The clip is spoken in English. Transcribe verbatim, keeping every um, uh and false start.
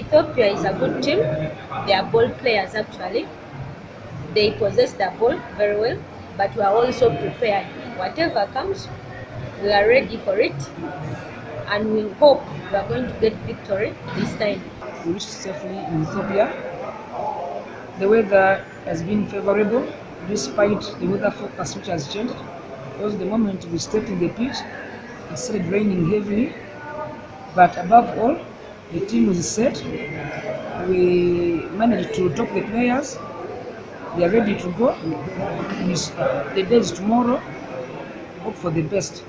Ethiopia is a good team. They are ball players actually. They possess the ball very well, but we are also prepared. Whatever comes, we are ready for it, and we hope we are going to get victory this time. We reached safely in Ethiopia. The weather has been favorable, despite the weather forecast which has changed. Because the moment we stepped in the pitch, it started raining heavily. But above all, the team was set. We managed to talk the players. They are ready to go. The day is tomorrow. Hope for the best.